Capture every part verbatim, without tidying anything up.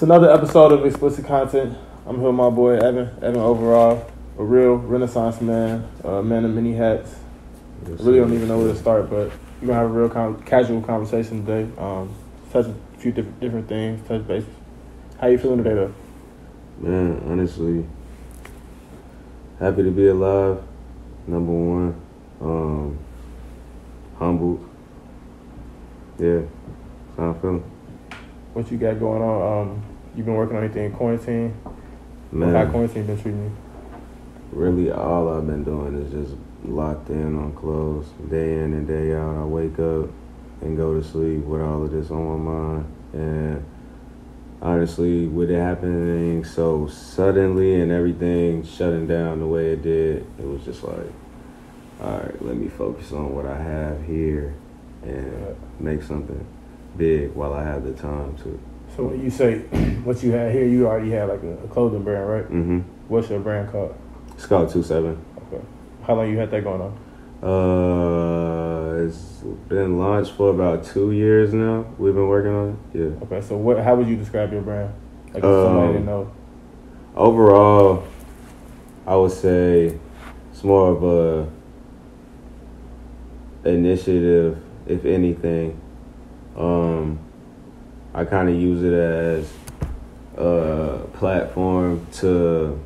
It's another episode of Explicit Content. I'm here with my boy Evan, Evan Overall, a real renaissance man, a man of many hats. I really don't even know where to start, but we're going to have a real com- casual conversation today. Um, touch a few diff- different things, touch base. How you feeling today, though? Man, honestly, happy to be alive, number one. Um, humbled. Yeah, that's how I'm feeling. What you got going on? Um, you been working on anything in quarantine? Man, how quarantine been treating you? Really, all I've been doing is just locked in on clothes, day in and day out. I wake up and go to sleep with all of this on my mind. And honestly, with it happening so suddenly and everything shutting down the way it did, it was just like, all right, let me focus on what I have here and make something big while I have the time to. So when you say what you had here, you already had like a clothing brand, right? Mm-hmm. What's your brand called? It's called two seven. Okay. How long you had that going on? Uh, it's been launched for about two years now. We've been working on it. Yeah. Okay. So what? How would you describe your brand? Like if um, somebody didn't know. Overall, I would say it's more of a initiative, if anything. Um, I kind of use it as a platform to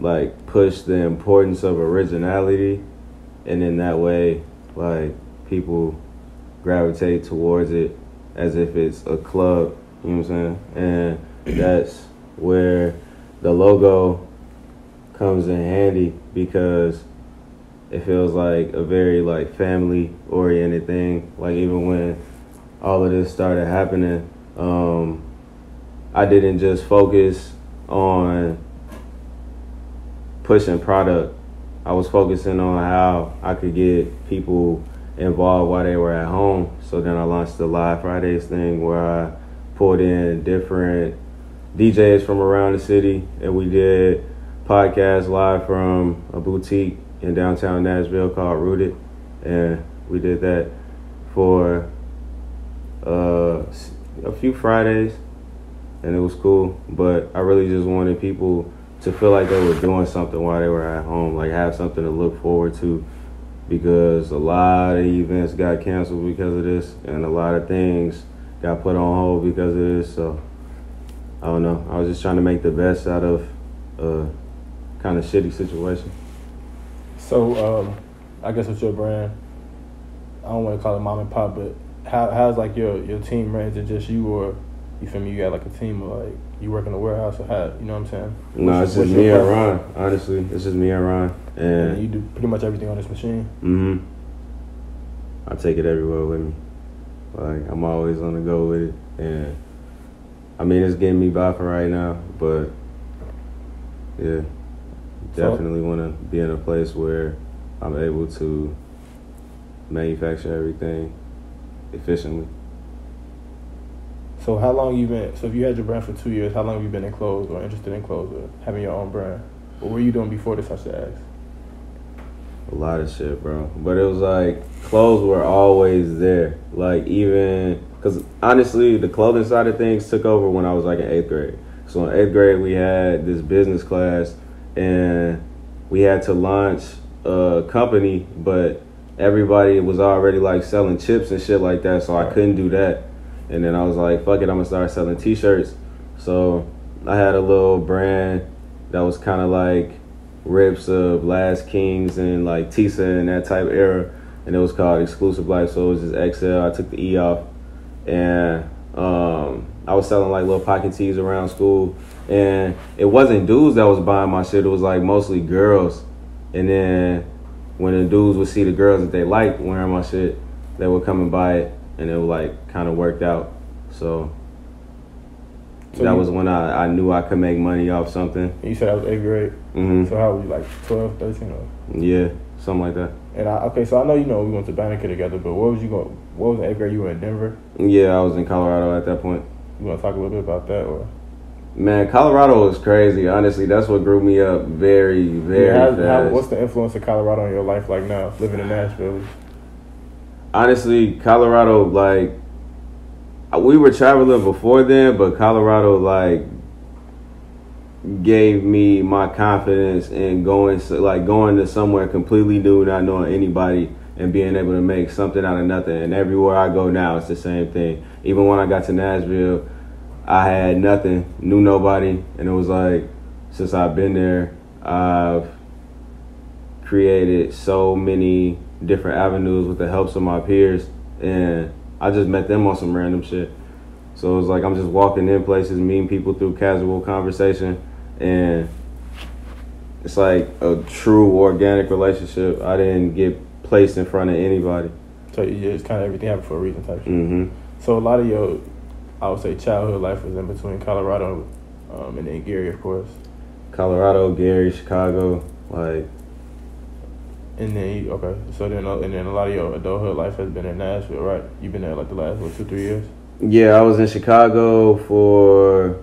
like push the importance of originality, and in that way, like people gravitate towards it as if it's a club, you know what I'm saying? And that's where the logo comes in handy, because it feels like a very like family oriented thing. Like even when all of this started happening, um, I didn't just focus on pushing product. I was focusing on how I could get people involved while they were at home. So then I launched the Live Fridays thing, where I pulled in different D Js from around the city, and we did podcasts live from a boutique in downtown Nashville called Rooted, and we did that for uh, a few Fridays, and it was cool. But I really just wanted people to feel like they were doing something while they were at home, like have something to look forward to, because a lot of events got canceled because of this, and a lot of things got put on hold because of this. So I don't know, I was just trying to make the best out of a kind of shitty situation. So um, I guess with your brand, I don't want to call it mom and pop, but how how's like your, your team ran? Is it just you, or you feel me, you got like a team, or like you work in the warehouse, or how, you know what I'm saying? No, nah, it's just me and Ron, honestly. It's just me and Ron. And, and you do pretty much everything on this machine? Mm-hmm. I take it everywhere with me. Like, I'm always on the go with it. And, I mean, it's getting me by for right now, but, yeah. Definitely want to be in a place where I'm able to manufacture everything efficiently. So how long you been, so if you had your brand for two years, how long have you been in clothes or interested in clothes or having your own brand? What were you doing before this, I should ask? A lot of shit, bro. But it was like, clothes were always there. Like even, because honestly, the clothing side of things took over when I was like in eighth grade. So in eighth grade, we had this business class, and we had to launch a company, but everybody was already like selling chips and shit like that, so I couldn't do that. And then I was like, fuck it, I'm gonna start selling t-shirts. So I had a little brand that was kind of like rips of Last Kings and like Tisa and that type of era. And it was called Exclusive Life, so it was just X L. I took the E off. And um, I was selling like little pocket tees around school. And it wasn't dudes that was buying my shit, it was like mostly girls. And then when the dudes would see the girls that they liked wearing my shit, they would come and buy it. And it like kind of worked out. So, so that you, was when I, I knew I could make money off something. You said I was eighth grade? Mm-hmm. So how old were you, like twelve, thirteen? Or? Yeah, something like that. And I, okay, so I know, you know, we went to Banneker together, but what was you going, what was in eighth grade? You were in Denver? Yeah, I was in Colorado at that point. You want to talk a little bit about that? Or? Man, Colorado was crazy, honestly. That's what grew me up very, very yeah, how, fast. How, what's the influence of Colorado on your life like now, living in Nashville? Honestly, Colorado, like, I we were traveling before then, but Colorado like gave me my confidence in going, like going to somewhere completely new, not knowing anybody, and being able to make something out of nothing. And everywhere I go now, it's the same thing. Even when I got to Nashville, I had nothing, knew nobody, and it was like, since I've been there, I've created so many different avenues with the helps of my peers, and I just met them on some random shit. So it was like, I'm just walking in places, meeting people through casual conversation, and it's like a true organic relationship. I didn't get placed in front of anybody. So yeah, it's kind of everything happened for a reason type shit. Mm-hmm. So a lot of your, I would say, childhood life was in between Colorado um, and then Gary, of course. Colorado, Gary, Chicago, like. And then, you, okay, so then uh, and then a lot of your adulthood life has been in Nashville, right? You've been there like the last, what, two, three years? Yeah, I was in Chicago for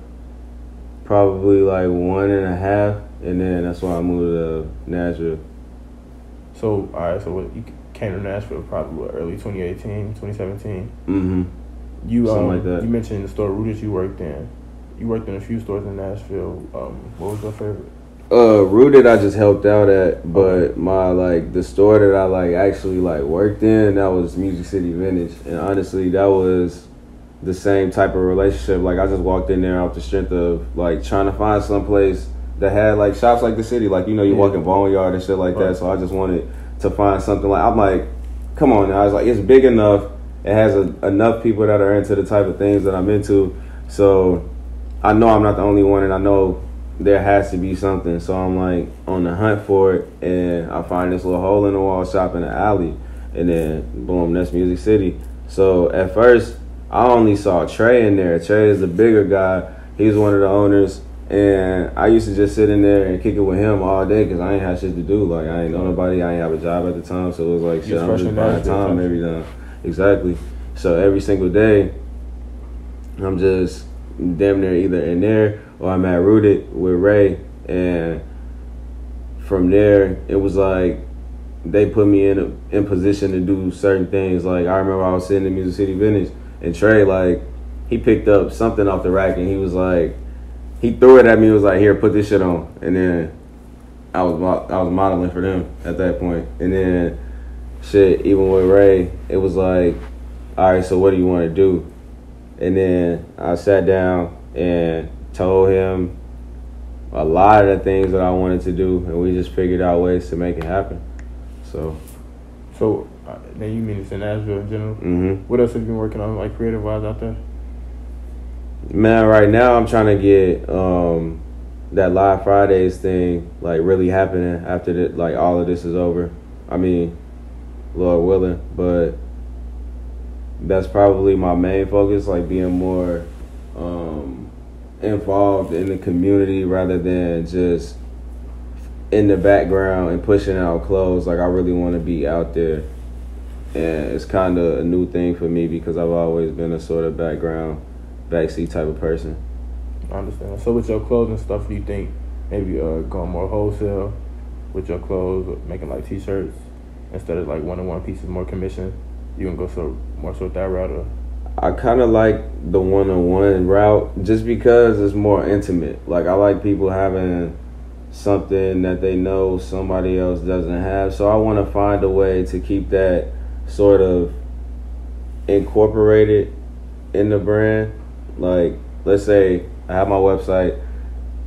probably like one and a half, and then that's why I moved to Nashville. So, all right, so what, you came to Nashville probably what, early twenty eighteen, twenty seventeen? Mm-hmm. You, Something um, like that. You mentioned the store Rooted you worked in. You worked in a few stores in Nashville. Um, what was your favorite? Uh, Rooted I just helped out at, but my, like, the store that I, like, actually, like, worked in, that was Music City Vintage. And honestly, that was the same type of relationship. Like, I just walked in there off the strength of, like, trying to find someplace that had, like, shops like the city. Like, you know, you yeah. walk in Boneyard and shit like right. that. So I just wanted to find something. Like, I'm like, come on now. I was like, it's big enough. It has a, enough people that are into the type of things that I'm into. So I know I'm not the only one, and I know there has to be something. So I'm like on the hunt for it, and I find this little hole in the wall shop in the alley, and then boom, that's Music City. So at first I only saw Trey in there. Trey is the bigger guy. He's one of the owners, and I used to just sit in there and kick it with him all day because I ain't had shit to do. Like, I ain't know nobody. I ain't have a job at the time. So it was like, shit, I'm just buying time every time. Exactly. So every single day, I'm just damn near either in there or I'm at Rooted with Ray. And from there, it was like they put me in a, in position to do certain things. Like, I remember I was sitting in Music City Vintage, and Trey, like, he picked up something off the rack, and he was like, he threw it at me. He was like, here, put this shit on. And then I was I was modeling for them at that point. And then shit, even with Ray, it was like, all right, so what do you want to do? And then I sat down and told him a lot of the things that I wanted to do, and we just figured out ways to make it happen. So, so uh, now you mean it's in Nashville in general? Mm-hmm. What else have you been working on, like, creative wise out there? Man, right now I'm trying to get um, that Live Fridays thing like really happening after that, like all of this is over. I mean, Lord willing, but that's probably my main focus, like being more um, involved in the community rather than just in the background and pushing out clothes. Like, I really want to be out there. And it's kind of a new thing for me because I've always been a sort of background, backseat type of person. I understand. So with your clothing stuff, do you think maybe uh, going more wholesale with your clothes, making like T-shirts instead of like one-on-one pieces, more commission? You can go so more so that route, or? I kind of like the one-on-one route just because it's more intimate. Like, I like people having something that they know somebody else doesn't have. So I want to find a way to keep that sort of incorporated in the brand. Like, let's say I have my website.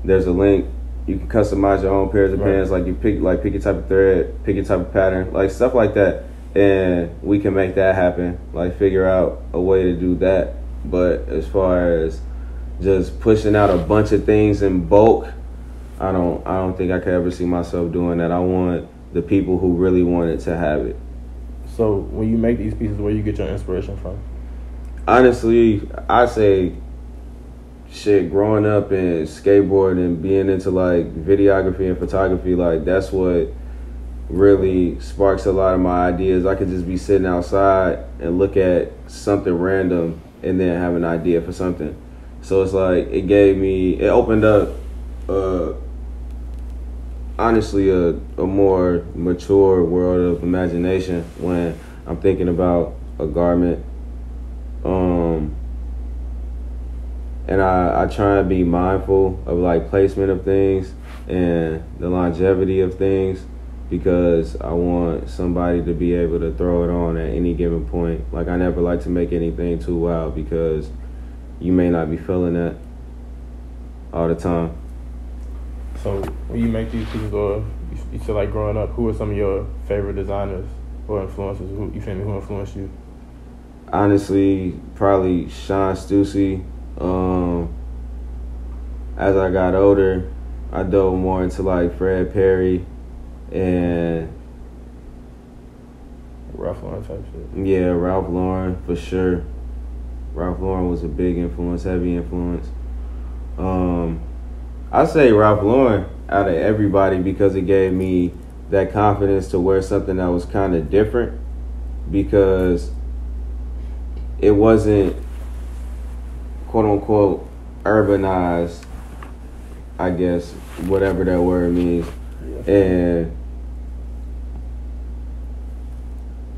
There's a link. You can customize your own pairs of right. pants. Like, you pick, like pick your type of thread, pick your type of pattern, like stuff like that. And we can make that happen, like figure out a way to do that. But as far as just pushing out a bunch of things in bulk, I don't I don't think I could ever see myself doing that. I want the people who really want it to have it. So when you make these pieces, where you get your inspiration from? Honestly, I say shit, growing up and skateboarding and being into like videography and photography, like that's what really sparks a lot of my ideas. I could just be sitting outside and look at something random and then have an idea for something. So it's like it gave me, it opened up uh, honestly a, a more mature world of imagination when I'm thinking about a garment, um, and I, I try to be mindful of like placement of things and the longevity of things, because I want somebody to be able to throw it on at any given point. Like, I never like to make anything too wild, because you may not be feeling that all the time. So when you make these pieces, or you feel like growing up, who are some of your favorite designers or influences? Who you feel me? Who influenced you? Honestly, probably Sean Stussy. Um, as I got older, I dove more into like Fred Perry and Ralph Lauren type shit. Yeah, Ralph Lauren for sure. Ralph Lauren was a big influence, heavy influence. Um, I say Ralph Lauren out of everybody, because it gave me that confidence to wear something that was kind of different, because it wasn't quote unquote urbanized, I guess, whatever that word means. And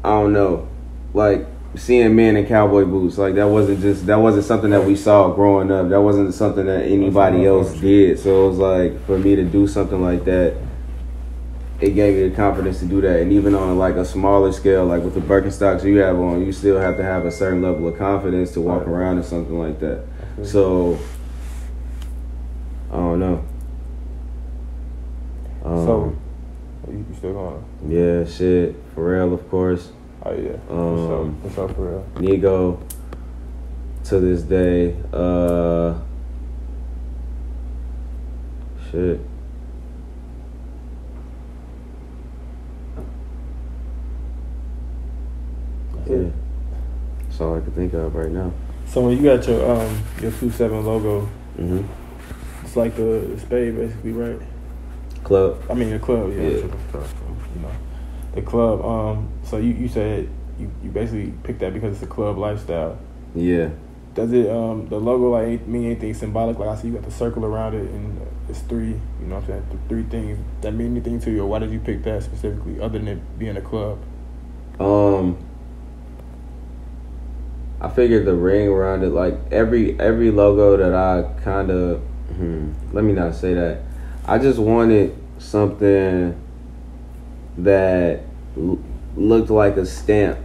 I don't know, like seeing men in cowboy boots, like that wasn't just that wasn't something that we saw growing up. That wasn't something that anybody else did. So it was like, for me to do something like that, it gave me the confidence to do that. And even on like a smaller scale, like with the Birkenstocks you have on, you still have to have a certain level of confidence to walk around in something like that. So I don't know. Um, so you still going? Yeah, shit. Pharrell, of course. Oh yeah. Um, what's up, what's up Pharrell? Nigo. To this day, uh, shit. That's yeah. It. That's all I can think of right now. So when you got your um your two seven logo, mm-hmm. It's like the spade, basically, right? Club. I mean, the club, yeah. yeah. You know, the club. Um, so you, you said you, you basically picked that because it's a club lifestyle. Yeah. Does it um the logo like mean anything symbolic? Like, I see you got the circle around it, and it's three. You know what I'm saying? The three things that mean anything to you, or why did you pick that specifically, other than it being a club? Um. I figured the ring around it, like every every logo that I kind of hmm, let me not say that. I just wanted something that l looked like a stamp.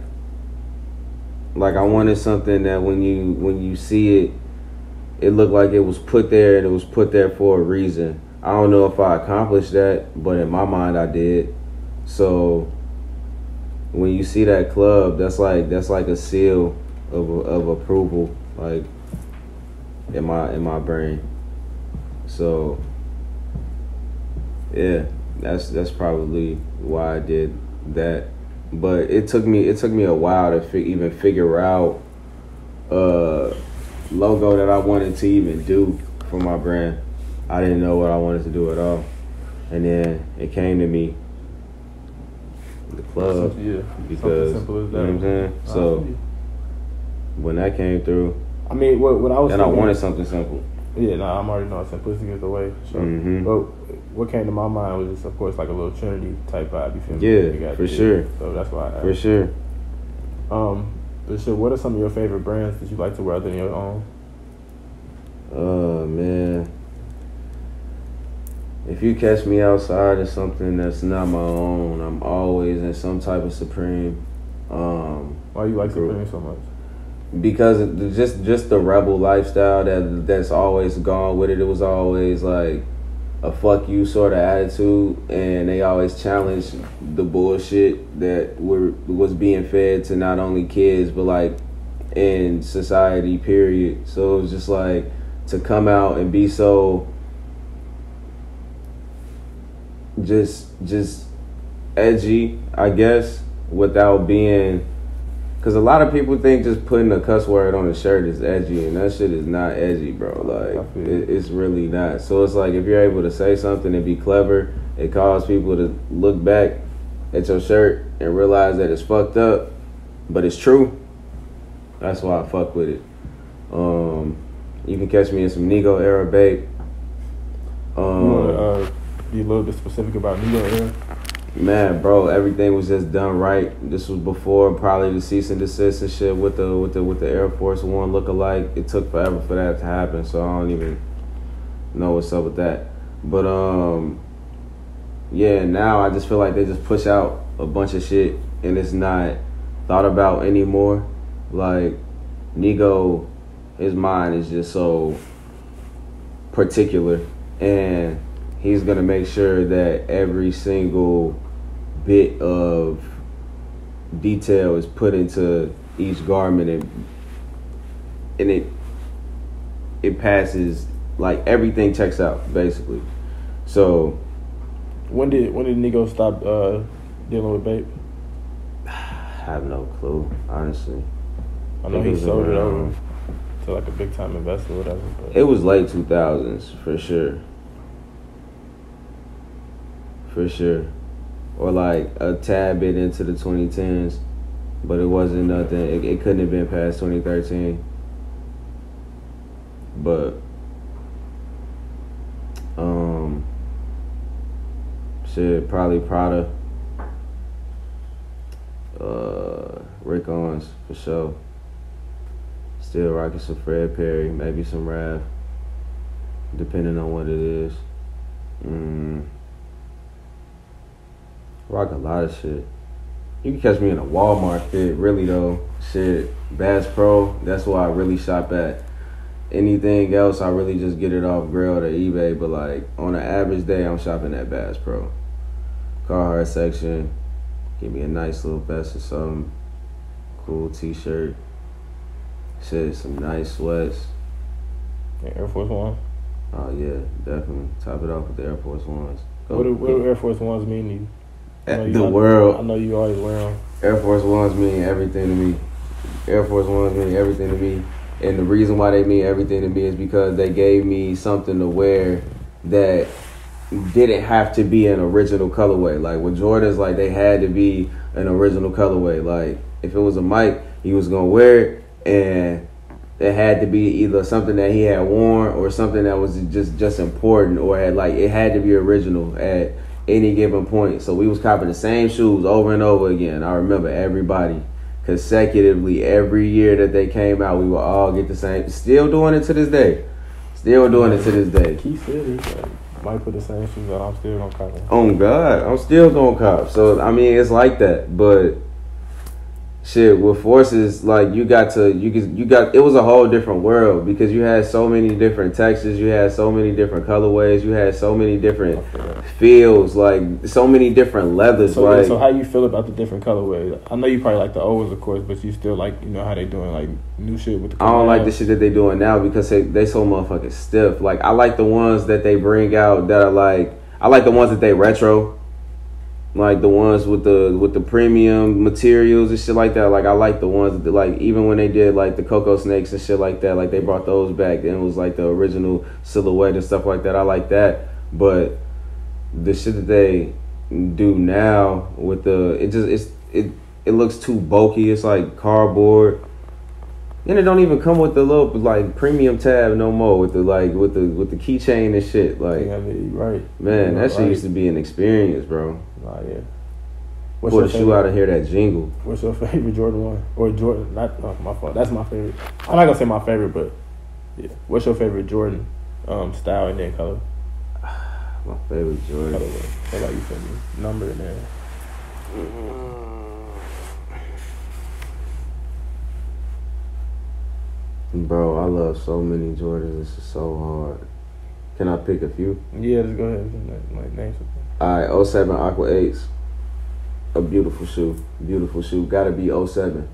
Like, I wanted something that when you when you see it, it looked like it was put there, and it was put there for a reason. I don't know if I accomplished that, but in my mind I did. So when you see that club, that's like that's like a seal of of approval, like in my in my brain. So yeah, that's that's probably why I did that. But it took me it took me a while to fi even figure out a logo that I wanted to even do for my brand. I didn't know what I wanted to do at all, and then it came to me, the club, yeah, because simple as that. You know what I'm saying? So when that came through, I mean, what what I was and thinking, I wanted something simple. Yeah, no, I'm already knowing simplicity is the way. So, mm-hmm. But what came to my mind was just, of course, like a little Trinity type vibe. You feel me? Yeah, for sure. So that's why. I for sure. Um, but sure, what are some of your favorite brands that you like to wear other than your own? Oh, uh, man, if you catch me outside or something that's not my own, I'm always in some type of Supreme. Um, why you like group. Supreme so much? Because just just the rebel lifestyle that that's always gone with it. It was always like a fuck you sort of attitude, and they always challenged the bullshit that were was being fed to not only kids but like in society, period. So it was just like, to come out and be so just just edgy, I guess, without being. Because a lot of people think just putting a cuss word on a shirt is edgy, and that shit is not edgy, bro. Like, it, it's really not. So it's like, if you're able to say something and be clever, it causes people to look back at your shirt and realize that it's fucked up, but it's true. That's why I fuck with it. Um, you can catch me in some Nigo era, Bape. Um, you want to uh, be a little bit specific about Nigo era? Man, bro, everything was just done right. This was before probably the cease and desist and shit with the with the with the Air Force One lookalike. It took forever for that to happen, so I don't even know what's up with that. But um, yeah, now I just feel like they just push out a bunch of shit and it's not thought about anymore. Like Nigo, his mind is just so particular, and he's gonna make sure that every single bit of detail is put into each garment, and and it it passes, like everything checks out basically. So when did when did Nigo stop uh, dealing with Bape? I have no clue, honestly. I know he sold it over to like a big time investor or whatever. But it was late two thousands for sure. For sure. Or like a tad bit into the twenty tens, but it wasn't nothing. It, it couldn't have been past twenty thirteen. But um shit, probably Prada. Uh Rick Owens for sure. Still rocking some Fred Perry, maybe some Raf, depending on what it is. Mm. Rock a lot of shit. You can catch me in a Walmart fit, really though. Shit, Bass Pro, that's where I really shop at. Anything else, I really just get it off Grail or eBay, but like on an average day, I'm shopping at Bass Pro. Carhartt section, give me a nice little vest or something. Cool t-shirt. Shit, some nice sweats. Yeah, Air Force One. Oh yeah, definitely. Top it off with the Air Force Ones. Go. What do, what do Air Force Ones mean to you? The you, world. I know you always wear them. Air Force Ones mean everything to me. Air Force Ones mean everything to me. And the reason why they mean everything to me is because they gave me something to wear that didn't have to be an original colorway. Like with Jordans, like they had to be an original colorway. Like if it was a Mike, he was going to wear it. And it had to be either something that he had worn or something that was just, just important, or had, like it had to be original at any given point. So we was copping the same shoes over and over again. I remember everybody consecutively every year that they came out, we would all get the same. Still doing it to this day. Still doing it to this day. He said he like, might put the same shoes on. I'm still gonna cop. Oh God, I'm still gonna cop. So I mean, it's like that. But shit, with forces, like you got to you you got it was a whole different world because you had so many different textures, you had so many different colorways, you had so many different feels, like so many different leathers. So, like, so how you feel about the different colorways? I know you probably like the olds, of course, but you still like, you know, how they doing like new shit with the colorways. I don't like the shit that they doing now because they they so motherfucking stiff. Like I like the ones that they bring out that are like, I like the ones that they retro. Like the ones with the with the premium materials and shit like that. Like I like the ones that, like even when they did like the Coco Snakes and shit like that, like they brought those back and it was like the original silhouette and stuff like that. I like that. But the shit that they do now with the it just it's it it looks too bulky. It's like cardboard. And it don't even come with the little like premium tab no more with the like with the with the keychain and shit. Like yeah, right. Man, that shit right. used to be an experience, bro. Oh yeah. What's Put a shoe out of here that jingle. What's your favorite Jordan one? Or Jordan, not oh, my fault. That's my favorite. I'm not gonna say my favorite, but yeah. What's your favorite Jordan um style and then color? My favorite Jordan. What about you, favorite number and then? Bro, I love so many Jordans. This is so hard. Can I pick a few? Yeah, just go ahead. Like name something. Alright, oh seven Aqua eights. A beautiful shoe. Beautiful shoe. Gotta be oh seven.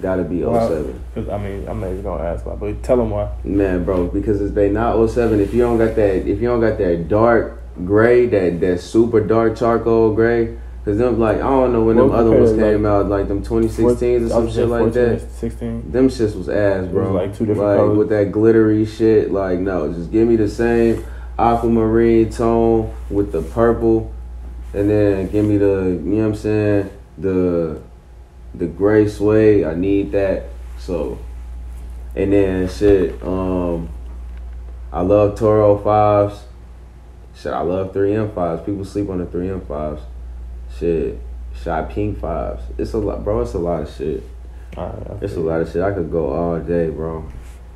Gotta be oh seven. Because, I mean, I'm not even gonna ask why, but tell them why. Man, bro, because if they not oh seven, if you don't got that, if you don't got that dark gray, that, that super dark charcoal gray, because them, like, I don't know when what them other ones came like, out, like them twenty sixteens or some shit like that. sixteen Them shits was ass, bro. Was like two different like, colors. With that glittery shit, like, no, just give me the same aquamarine tone with the purple, and then give me the, you know what I'm saying, the the gray suede. I need that. So, and then shit, um, I love Toro fives. Shit, I love three M fives. People sleep on the three M fives. shit, shot pink fives. It's a lot, bro. It's a lot of shit. All right, it's a lot of shit. I could go all day, bro.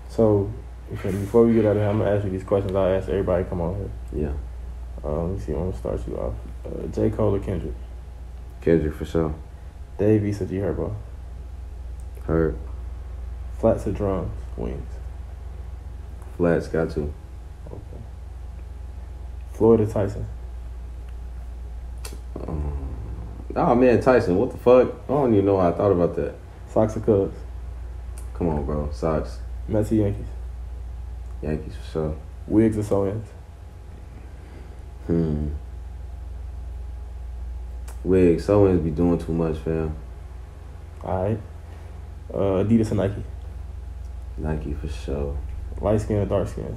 So, okay, before we get out of here, I'm gonna ask you these questions. I'll ask everybody. Come on here. Yeah. Um, let me see. I'm gonna start you off. Uh, J. Cole or Kendrick? Kendrick for sure. Dave East or G Herbo? Herb. Flats or drums? Wings. Flats, got to. Okay. Floyd or Tyson? Um, oh man, Tyson. What the fuck? I don't even know how I thought about that. Sox or Cubs? Come on, bro. Sox. Mets or Yankees? Yankees for sure. Wigs or sew-ins? Hmm. Wigs. Sew-ins be doing too much, fam. All right. Uh, Adidas or Nike? Nike for sure. Light skin or dark skin?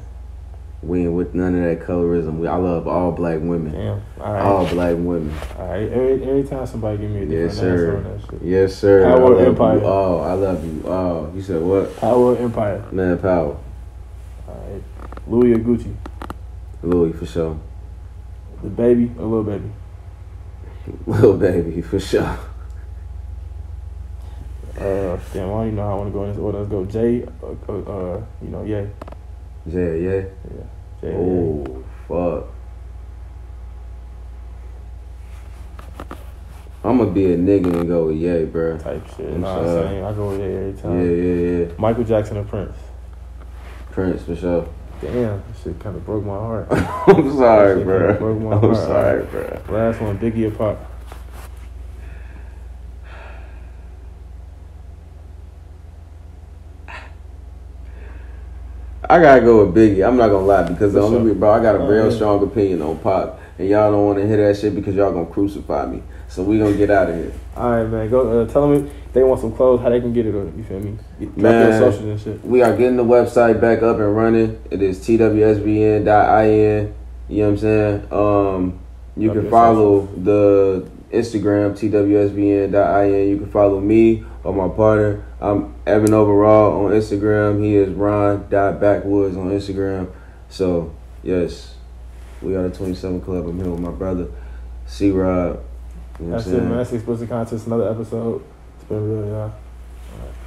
We ain't with none of that colorism. We, I love all black women. Damn. All right. All black women. All right. Every, every time somebody give me a different yes, sir. Answer on that shit. Yes, sir. Power or Empire? Oh, I love you. Oh, you said what? Power or Empire? Man, power. All right. Louis or Gucci? Louis, for sure. The baby or Lil Baby? Lil Baby, for sure. Uh, damn, I don't even know how I want to go in this order. Let's go Jay, uh, uh, you know, Ye. Jay, Ye? Yeah. Jay, oh, fuck. I'm going to be a nigga and go with Ye, bro. Type shit. I'm nah, sure. I'm saying, I go with Ye every time. Yeah, yeah, yeah. Michael Jackson or Prince? Prince, for sure. Damn, that shit kind of broke my heart. I'm sorry, bro. Broke my I'm heart. sorry, bro. Last one, Biggie or Pop? I gotta go with Biggie. I'm not gonna lie because the only bro, I got a real strong opinion on Pop, and y'all don't want to hear that shit because y'all gonna crucify me. So we gonna get out of here. All right, man. Go uh, tell them if they want some clothes, how they can get it. You feel me? Get, man, their socials and shit. We are getting the website back up and running. It is T W S B N dot I N. You know what I'm saying? Um, you can follow the Instagram T W S B N dot I N. You can follow me or my partner. I'm Evan Overall on Instagram. He is Ron dot Backwoods on Instagram. So, yes, we are the twenty-seven Club. I'm here with my brother, C-Rob. You know what I'm saying? That's it, man. That's Explicit Content. Another episode. It's been real, y'all. All right.